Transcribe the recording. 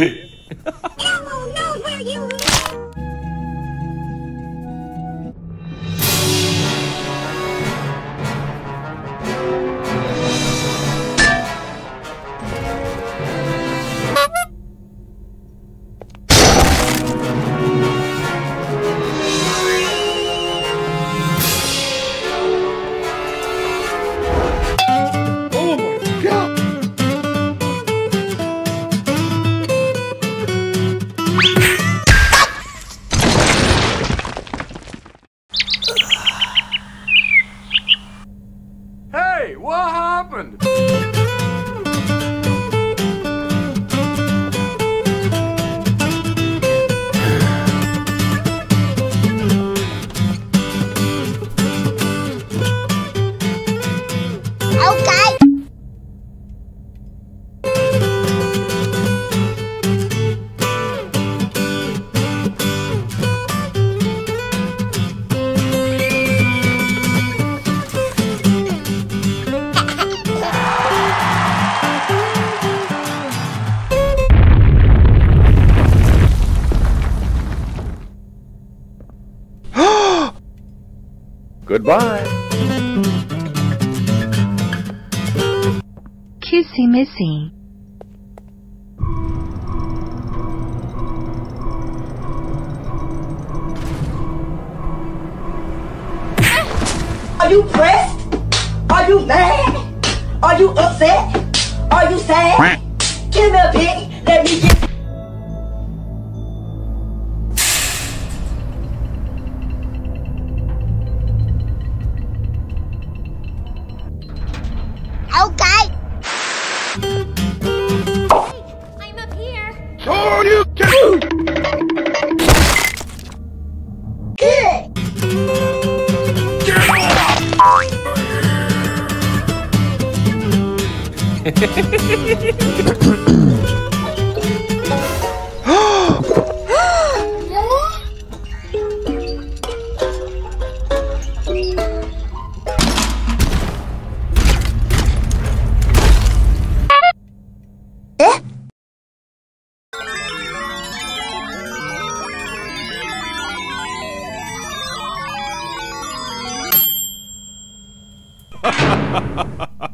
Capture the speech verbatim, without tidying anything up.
Now we'll know where you live. Goodbye. Kissy Missy. Are you pressed? Are you mad? Are you upset? Are you sad? Give me a pig. Let me get. Ha ha ha ha!